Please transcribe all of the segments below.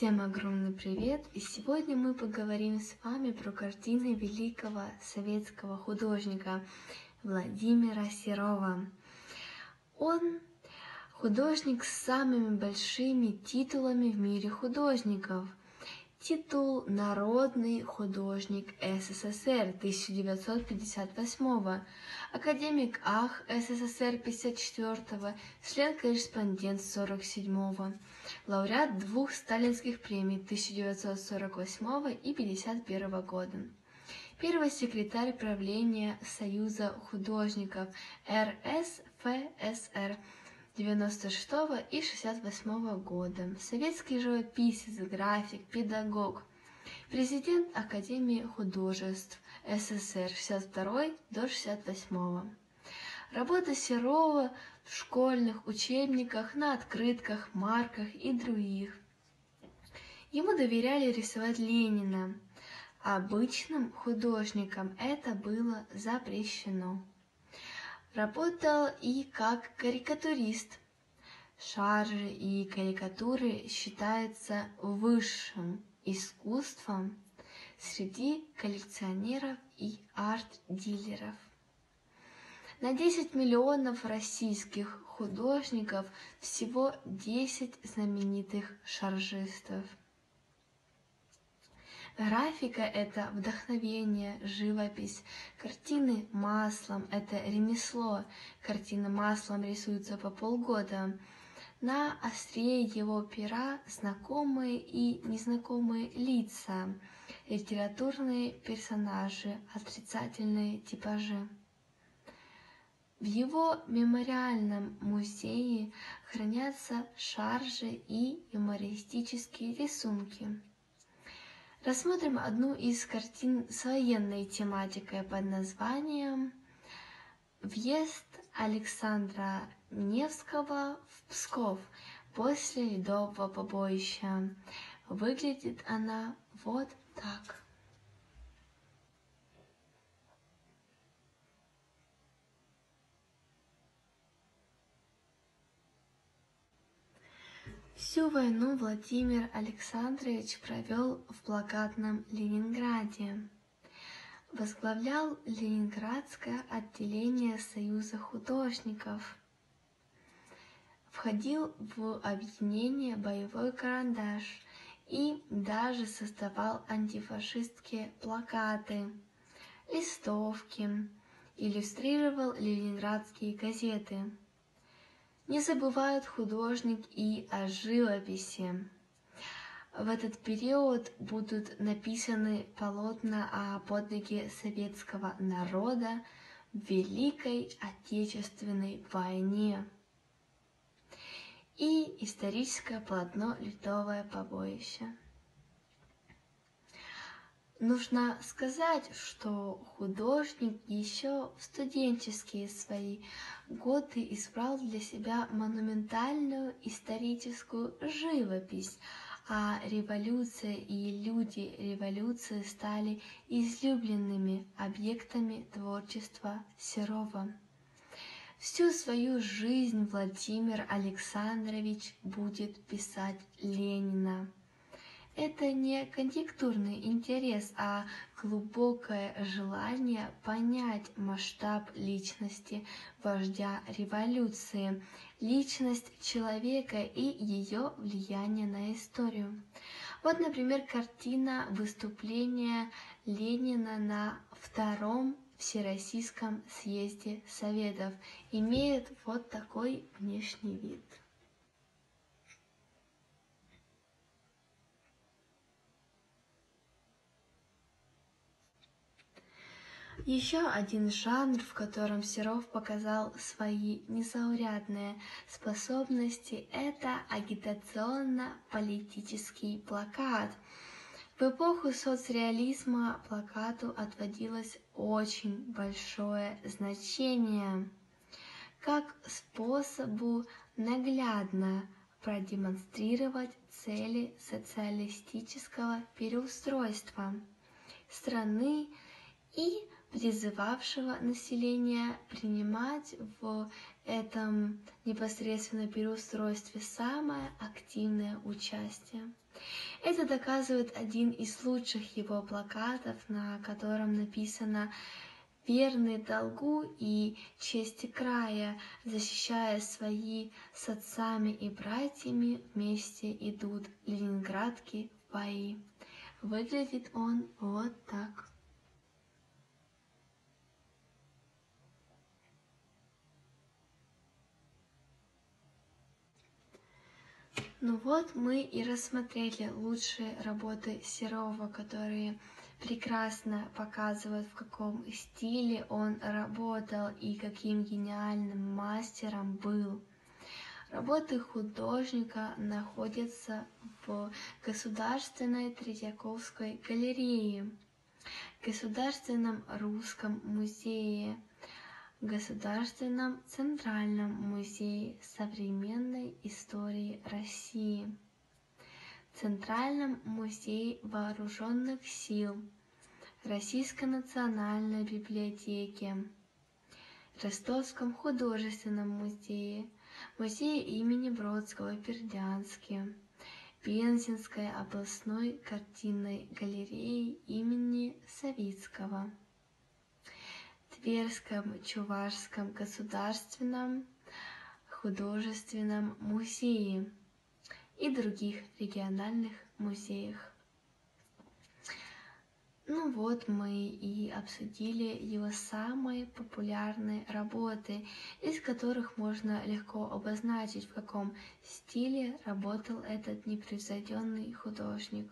Всем огромный привет! И сегодня мы поговорим с вами про картины великого советского художника Владимира Серова. Он художник с самыми большими титулами в мире художников. Титул «Народный художник СССР» 1958, академик АХ СССР 54, член-корреспондент 47, лауреат двух сталинских премий 1948 и 1951 года, первый секретарь правления Союза художников РСФСР 1996 и 1968 года, советский живописец, график, педагог, президент Академии художеств СССР 1962 до 1968. Работа Серова в школьных учебниках, на открытках, марках и других. Ему доверяли рисовать Ленина. Обычным художникам это было запрещено. Работал и как карикатурист. Шаржи и карикатуры считаются высшим искусством среди коллекционеров и арт-дилеров. На 10 миллионов российских художников всего 10 знаменитых шаржистов. Графика – это вдохновение, живопись, картины маслом – это ремесло, картины маслом рисуются по полгода. На острие его пера знакомые и незнакомые лица, литературные персонажи, отрицательные типажи. В его мемориальном музее хранятся шаржи и юмористические рисунки. Рассмотрим одну из картин с военной тематикой под названием «Въезд Александра Невского в Псков после Ледового побоища». Выглядит она вот так. Всю войну Владимир Александрович провел в блокадном Ленинграде. Возглавлял Ленинградское отделение Союза художников. Входил в объединение «Боевой карандаш» и даже создавал антифашистские плакаты, листовки, иллюстрировал ленинградские газеты. Не забывают художник и о живописи. В этот период будут написаны полотна о подвиге советского народа в Великой Отечественной войне и историческое полотно «Ледовое побоище». Нужно сказать, что художник еще в студенческие свои годы избрал для себя монументальную историческую живопись, а революция и люди революции стали излюбленными объектами творчества Серова. Всю свою жизнь Владимир Александрович будет писать Ленина. Это не конъюнктурный интерес, а глубокое желание понять масштаб личности вождя революции, личность человека и ее влияние на историю. Вот, например, картина выступления Ленина на Втором всероссийском съезде советов имеет вот такой внешний вид. Еще один жанр, в котором Серов показал свои незаурядные способности, это агитационно-политический плакат. В эпоху соцреализма плакату отводилось очень большое значение, как способу наглядно продемонстрировать цели социалистического переустройства страны и призывавшего население принимать в этом непосредственно переустройстве самое активное участие. Это доказывает один из лучших его плакатов, на котором написано «Верный долгу и чести края, защищая свои с отцами и братьями, вместе идут ленинградки в бои». Выглядит он вот так. Ну вот мы и рассмотрели лучшие работы Серова, которые прекрасно показывают, в каком стиле он работал и каким гениальным мастером был. Работы художника находятся в Государственной Третьяковской галерее, Государственном русском музее, Государственном центральном музее современной истории России, Центральном музее вооруженных сил, Российской национальной библиотеке, Ростовском художественном музее, Музее имени Бродского-Пердянски, Пензенской областной картинной галереи имени Савицкого, Пермском чувашском государственном художественном музее и других региональных музеях. Ну вот мы и обсудили его самые популярные работы, из которых можно легко обозначить, в каком стиле работал этот непревзойденный художник.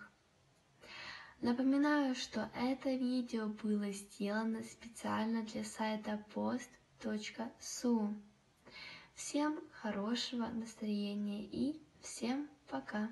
Напоминаю, что это видео было сделано специально для сайта post.su. Всем хорошего настроения и всем пока!